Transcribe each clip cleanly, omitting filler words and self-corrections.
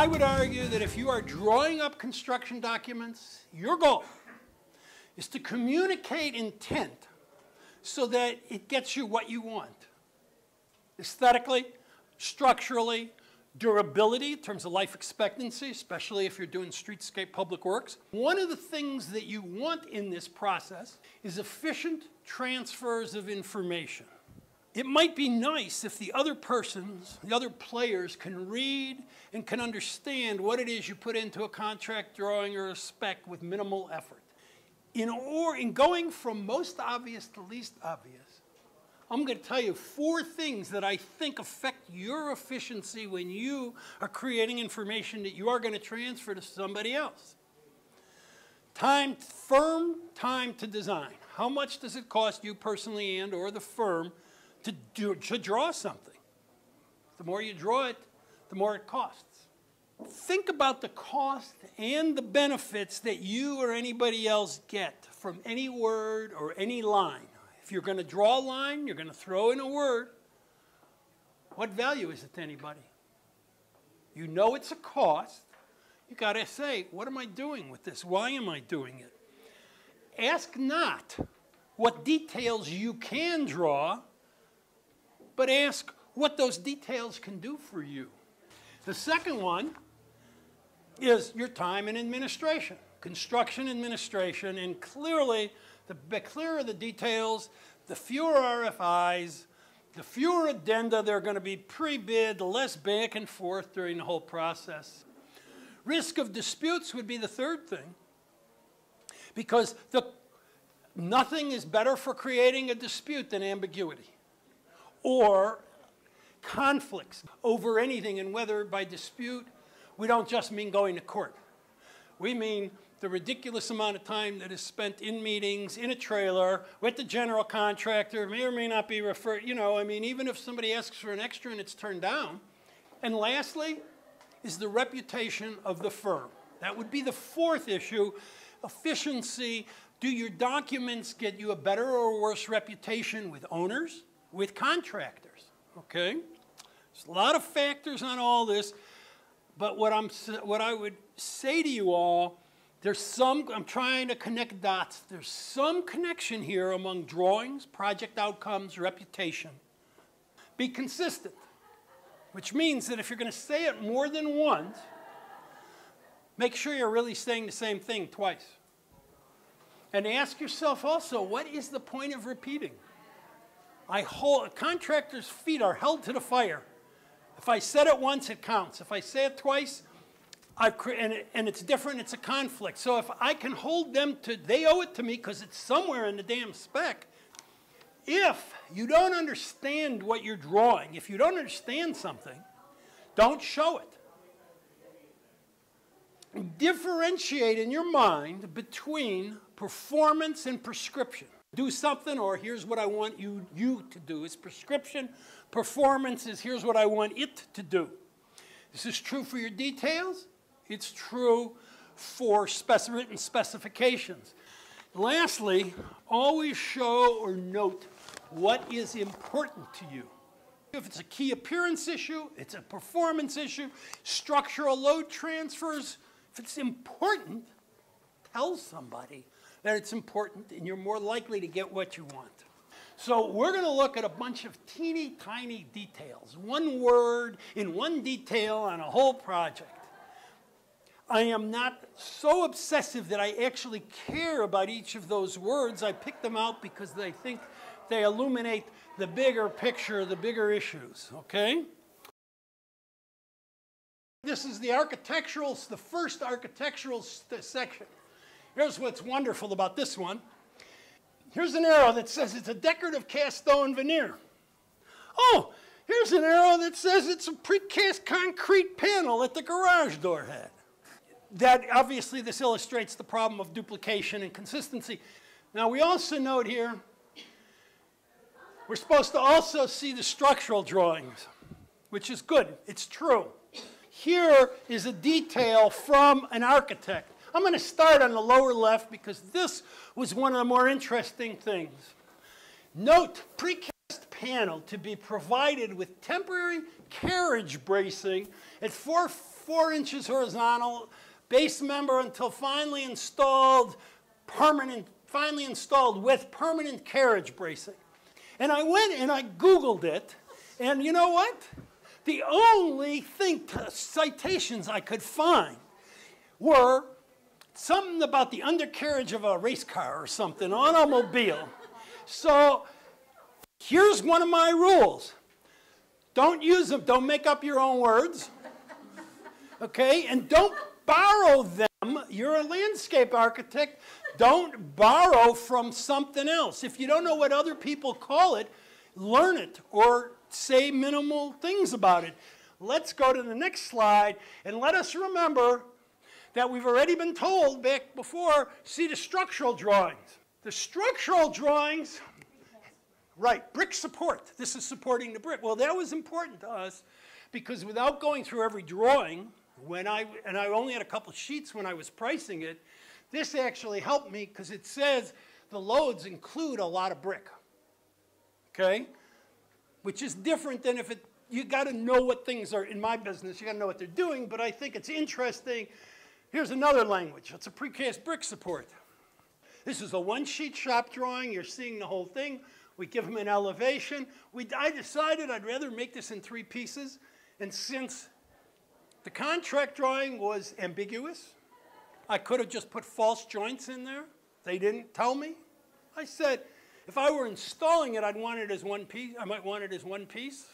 I would argue that if you are drawing up construction documents, your goal is to communicate intent so that it gets you what you want. Aesthetically, structurally, durability in terms of life expectancy, especially if you're doing streetscape public works. One of the things that you want in this process is efficient transfers of information. It might be nice if the other players can read and can understand what it is you put into a contract drawing or a spec with minimal effort. In going from most obvious to least obvious, I'm going to tell you 4 things that I think affect your efficiency when you are creating information that you are going to transfer to somebody else. Firm time to design. How much does it cost you personally and or the firm to draw something? The more you draw it, the more it costs. Think about the cost and the benefits that you or anybody else get from any word or any line. If you're going to draw a line, you're going to throw in a word. What value is it to anybody? You know it's a cost. You got to say, what am I doing with this? Why am I doing it? Ask not what details you can draw, but ask what those details can do for you. The second one is your time and administration. Construction administration, and clearly, the clearer the details, the fewer RFIs, the fewer addenda there are going to be pre-bid, the less back and forth during the whole process. Risk of disputes would be the third thing, because nothing is better for creating a dispute than ambiguity or conflicts over anything, and whether by dispute we don't just mean going to court. We mean the ridiculous amount of time that is spent in meetings, in a trailer, with the general contractor, may or may not be referred, you know, I mean, even if somebody asks for an extra and it's turned down. And lastly is the reputation of the firm. That would be the fourth issue, efficiency. Do your documents get you a better or worse reputation with owners, with contractors, okay? There's a lot of factors on all this, but what I would say to you all, I'm trying to connect dots. There's some connection here among drawings, project outcomes, reputation. Be consistent, which means that if you're going to say it more than once, make sure you're really saying the same thing twice. And ask yourself also, what is the point of repeating? Contractors' feet are held to the fire. If I said it once, it counts. If I say it twice, and it's different, it's a conflict. So if I can hold them to, they owe it to me because it's somewhere in the damn spec. If you don't understand what you're drawing, if you don't understand something, don't show it. Differentiate in your mind between performance and prescription. Do something, or here's what I want you to do. It's prescription. Performance is here's what I want it to do. This is true for your details. It's true for written specifications. Lastly, always show or note what is important to you. If it's a key appearance issue, it's a performance issue, structural load transfers, if it's important, tell somebody that it's important, and you're more likely to get what you want. So we're going to look at a bunch of teeny tiny details, one word in one detail on a whole project. I am not so obsessive that I actually care about each of those words. I pick them out because I think they illuminate the bigger picture, the bigger issues, okay? This is the first architectural section. Here's what's wonderful about this one. Here's an arrow that says it's a decorative cast stone veneer. Oh, here's an arrow that says it's a precast concrete panel that the garage door had. That obviously this illustrates the problem of duplication and consistency. Now we also note here, we're supposed to also see the structural drawings, which is good, it's true. Here is a detail from an architect. I'm going to start on the lower left because this was one of the more interesting things. Note precast panel to be provided with temporary carriage bracing at 4 4 inches horizontal, base member until finally installed with permanent carriage bracing. And I went and I Googled it, and you know what? The only citations I could find were something about the undercarriage of a race car or something, automobile. So here's one of my rules. Don't use them. Don't make up your own words. Okay? And don't borrow them. You're a landscape architect. Don't borrow from something else. If you don't know what other people call it, learn it or say minimal things about it. Let's go to the next slide, and let us remember that we've already been told back before, see the structural drawings. The structural drawings, right, brick support. This is supporting the brick. Well, that was important to us because without going through every drawing, and I only had a couple sheets when I was pricing it, this actually helped me because it says the loads include a lot of brick, okay? Which is different than if you got to know what things are in my business. You got to know what they're doing, but I think it's interesting. Here's another language. It's a precast brick support. This is a one-sheet shop drawing. You're seeing the whole thing. We give them an elevation. I decided I'd rather make this in 3 pieces. And since the contract drawing was ambiguous, I could have just put false joints in there. They didn't tell me. I said, if I were installing it, I'd want it as one piece. I might want it as one piece.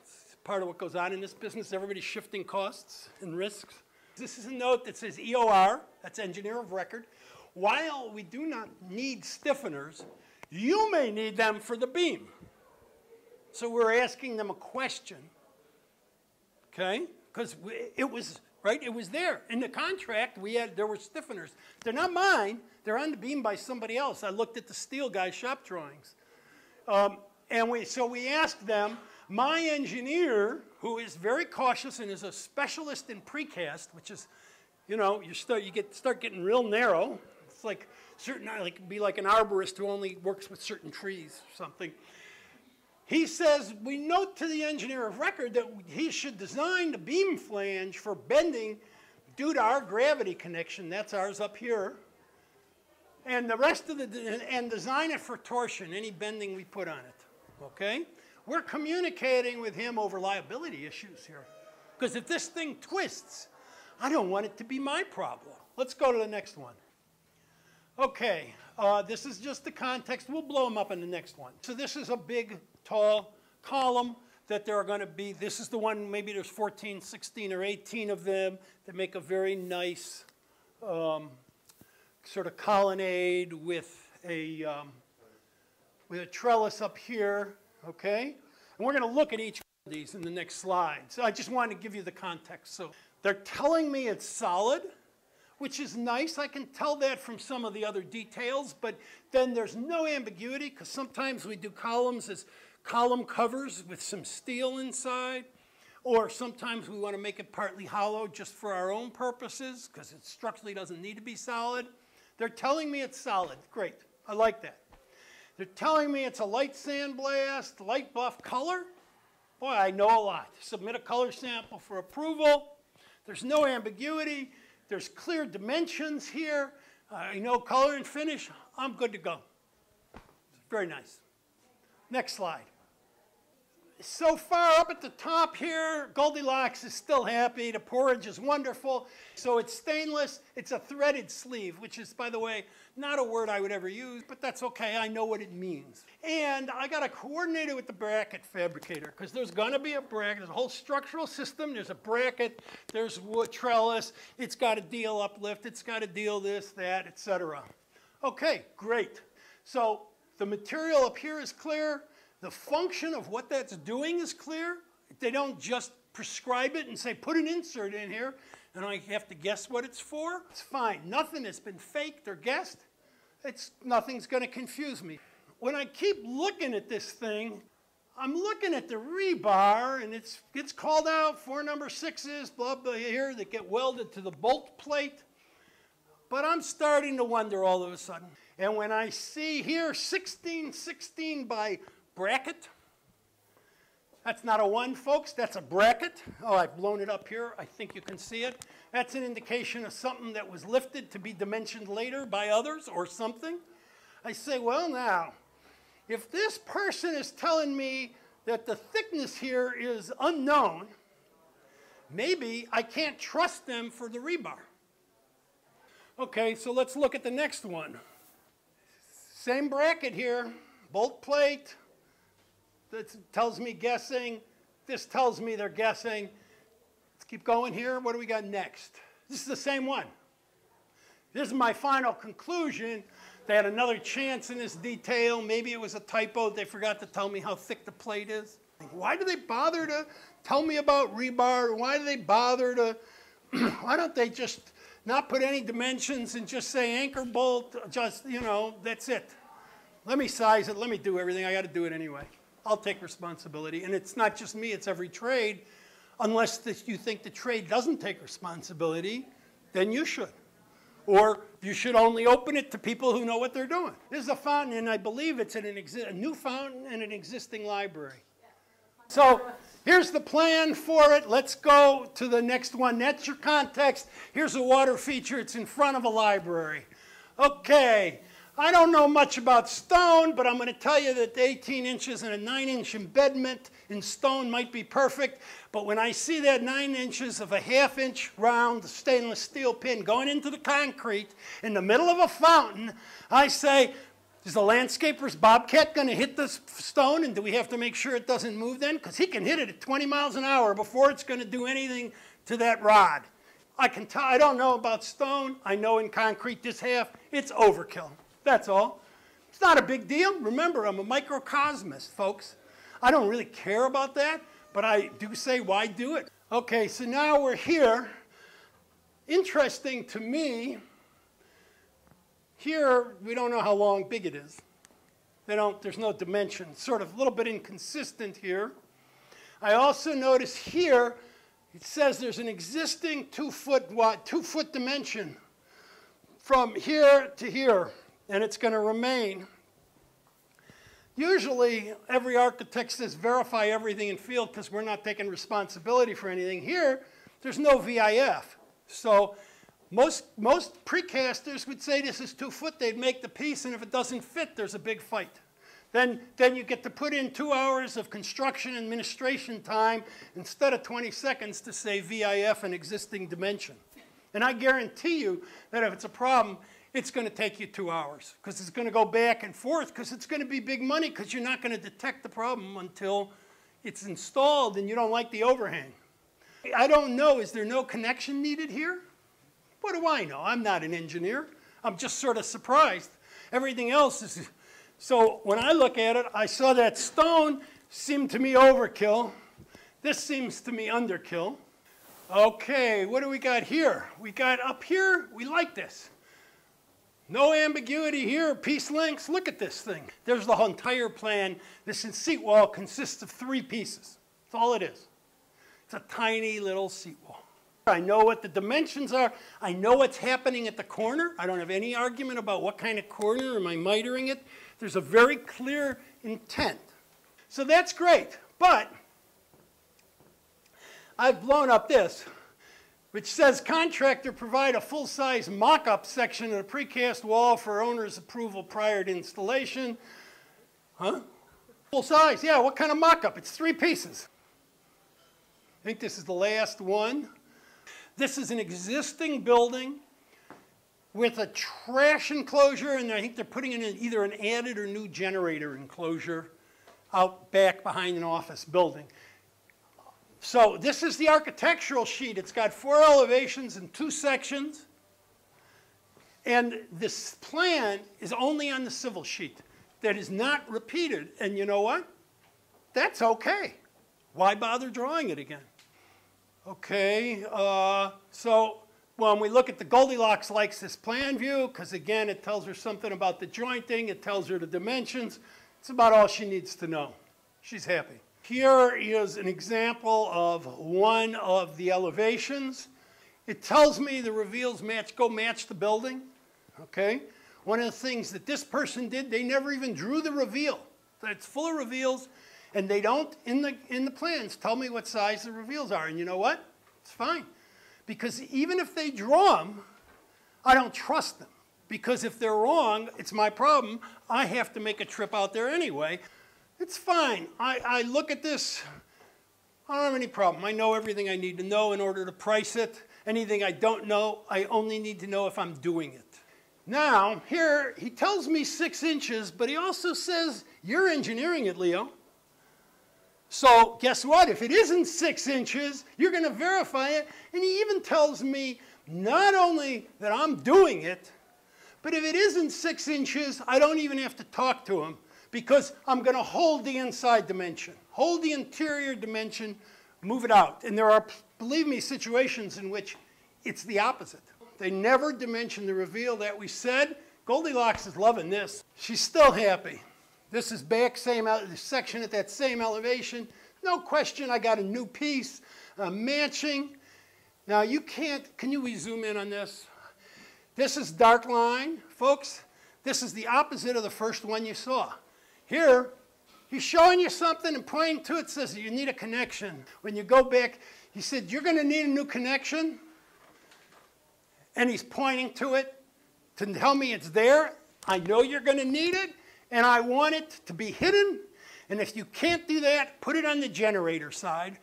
It's part of what goes on in this business. Everybody's shifting costs and risks. This is a note that says EOR, that's engineer of record. While we do not need stiffeners, you may need them for the beam. So we're asking them a question, okay? Because it was, right, it was there. In the contract, there were stiffeners. They're not mine. They're on the beam by somebody else. I looked at the steel guy's shop drawings. So we asked them, my engineer, who is very cautious and is a specialist in precast, which is, you know, you start getting real narrow. It's like certain, be like an arborist who only works with certain trees or something. He says, we note to the engineer of record that he should design the beam flange for bending due to our gravity connection. That's ours up here. And the rest of and design it for torsion, any bending we put on it, okay? We're communicating with him over liability issues here. Because if this thing twists, I don't want it to be my problem. Let's go to the next one. Okay, this is just the context. We'll blow them up in the next one. So this is a big, tall column that there are going to be. This is the one, maybe there's 14, 16, or 18 of them that make a very nice sort of colonnade with a trellis up here. Okay? And we're going to look at each of these in the next slide. So I just wanted to give you the context. So they're telling me it's solid, which is nice. I can tell that from some of the other details, but then there's no ambiguity because sometimes we do columns as column covers with some steel inside, or sometimes we want to make it partly hollow just for our own purposes because it structurally doesn't need to be solid. They're telling me it's solid. Great. I like that. They're telling me it's a light sandblast, light buff color. Boy, I know a lot. Submit a color sample for approval. There's no ambiguity. There's clear dimensions here. I know color and finish. I'm good to go. Very nice. Next slide. So far up at the top here, Goldilocks is still happy. The porridge is wonderful. So it's stainless. It's a threaded sleeve, which is, by the way, not a word I would ever use, but that's okay. I know what it means. And I got to coordinate it with the bracket fabricator because there's going to be a bracket. There's a whole structural system. There's a bracket. There's wood trellis. It's got to deal uplift. It's got to deal this, that, etc. Okay, great. So the material up here is clear. The function of what that's doing is clear. They don't just prescribe it and say, put an insert in here, and I have to guess what it's for. It's fine. Nothing has been faked or guessed. Nothing's going to confuse me. When I keep looking at this thing, I'm looking at the rebar, and it gets called out, 4 number 6s, blah, blah, here, that get welded to the bolt plate. But I'm starting to wonder all of a sudden. And when I see here 16, 16 by bracket, That's not a 1, folks. That's a bracket. Oh, I've blown it up here. I think you can see it. That's an indication of something that was lifted to be dimensioned later by others or something. I say, well, now, if this person is telling me that the thickness here is unknown, maybe I can't trust them for the rebar. Okay, so let's look at the next one. Same bracket here, bolt plate. This tells me guessing. This tells me they're guessing. Let's keep going here. What do we got next? This is the same one. This is my final conclusion. They had another chance in this detail. Maybe it was a typo. They forgot to tell me how thick the plate is. Why do they bother to tell me about rebar? Why do they bother to, why don't they just not put any dimensions and just say anchor bolt, just, you know, that's it. Let me size it. Let me do everything. I got to do it anyway. I'll take responsibility. And it's not just me. It's every trade. Unless you think the trade doesn't take responsibility, then you should. Or you should only open it to people who know what they're doing. This is a fountain, and I believe it's a new fountain in an existing library. So here's the plan for it. Let's go to the next one. That's your context. Here's a water feature. It's in front of a library. Okay. I don't know much about stone, but I'm going to tell you that 18 inches and a 9-inch embedment in stone might be perfect. But when I see that 9 inches of a 1/2-inch round stainless steel pin going into the concrete in the middle of a fountain, I say, is the landscaper's bobcat going to hit this stone? And do we have to make sure it doesn't move then? Because he can hit it at 20 miles an hour before it's going to do anything to that rod. I don't know about stone. I know in concrete this 1/2, it's overkill. That's all. It's not a big deal. Remember, I'm a microcosmist, folks. I don't really care about that, but I do say, why do it? Okay, so now we're here. Interesting to me, here we don't know how long big it is. There's no dimension. It's sort of a little bit inconsistent here. I also notice here, it says there's an existing 2-foot wide, 2-foot dimension from here to here. And it's going to remain. Usually, every architect says verify everything in field because we're not taking responsibility for anything. Here, there's no VIF. So most precasters would say this is 2 foot. They'd make the piece, and if it doesn't fit, there's a big fight. Then you get to put in 2 hours of construction administration time instead of 20 seconds to say VIF and existing dimension. And I guarantee you that if it's a problem, it's going to take you 2 hours because it's going to go back and forth because it's going to be big money because you're not going to detect the problem until it's installed and you don't like the overhang. I don't know. Is there no connection needed here? What do I know? I'm not an engineer. I'm just sort of surprised. Everything else is... So when I look at it, I saw that stone seemed to me overkill. This seems to me underkill. Okay, what do we got here? We got up here, we like this. No ambiguity here, piece lengths. Look at this thing. There's the whole entire plan. This seat wall consists of 3 pieces. That's all it is. It's a tiny little seat wall. I know what the dimensions are. I know what's happening at the corner. I don't have any argument about what kind of corner am I mitering it. There's a very clear intent. So that's great, but I've blown up this, which says contractor provide a full-size mock-up section of the precast wall for owner's approval prior to installation. Huh? Full-size, yeah, what kind of mock-up? It's 3 pieces. I think this is the last one. This is an existing building with a trash enclosure, and I think they're putting in either an added or new generator enclosure out back behind an office building. So this is the architectural sheet. It's got 4 elevations and 2 sections. And this plan is only on the civil sheet. That is not repeated. And you know what? That's okay. Why bother drawing it again? Okay. So when we look at the Goldilocks likes this plan view, because again, it tells her something about the jointing. It tells her the dimensions. It's about all she needs to know. She's happy. Here is an example of one of the elevations. It tells me the reveals match the building. Okay? One of the things that this person did, they never even drew the reveal. It's full of reveals, And they don't, in the plans, tell me what size the reveals are. And you know what? It's fine. Because even if they draw them, I don't trust them. Because if they're wrong, it's my problem. I have to make a trip out there anyway. It's fine. I look at this. I don't have any problem. I know everything I need to know in order to price it. Anything I don't know, I only need to know if I'm doing it. Now, here, he tells me 6 inches, but he also says, you're engineering it, Leo. So guess what? If it isn't 6 inches, you're going to verify it. And he even tells me not only that I'm doing it, but if it isn't 6 inches, I don't even have to talk to him because I'm going to hold the inside dimension, hold the interior dimension, move it out. And there are, believe me, situations in which it's the opposite. They never dimension the reveal that we said. Goldilocks is loving this. She's still happy. This is back, same section at that same elevation. No question, I got a new piece, matching. Now you can't, can you zoom in on this? This is dark line, folks. This is the opposite of the first one you saw. Here, he's showing you something and pointing to it, says you need a connection. When you go back, he said, you're going to need a new connection. And he's pointing to it to tell me it's there. I know you're going to need it, and I want it to be hidden. And if you can't do that, put it on the generator side.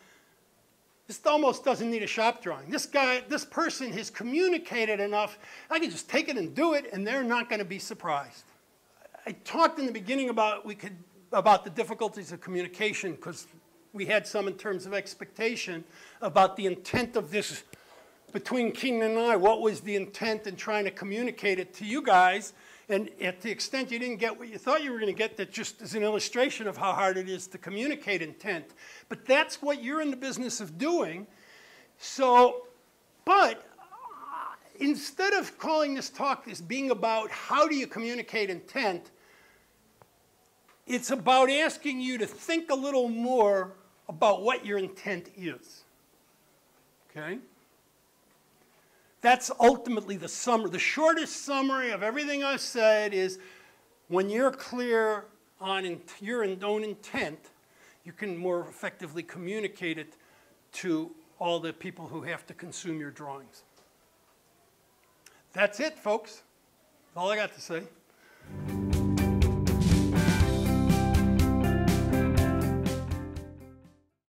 This almost doesn't need a shop drawing. This guy, this person has communicated enough. I can just take it and do it, and they're not going to be surprised. I talked in the beginning about about the difficulties of communication, because we had some in terms of expectation about the intent of this between Keenan and I. What was the intent in trying to communicate it to you guys? And at the extent you didn't get what you thought you were going to get, that just is an illustration of how hard it is to communicate intent. But that's what you're in the business of doing. So, but instead of calling this talk as being about how do you communicate intent, it's about asking you to think a little more about what your intent is. Okay? That's ultimately the summary. The shortest summary of everything I said is when you're clear on your own intent, you can more effectively communicate it to all the people who have to consume your drawings. That's it, folks. All I got to say.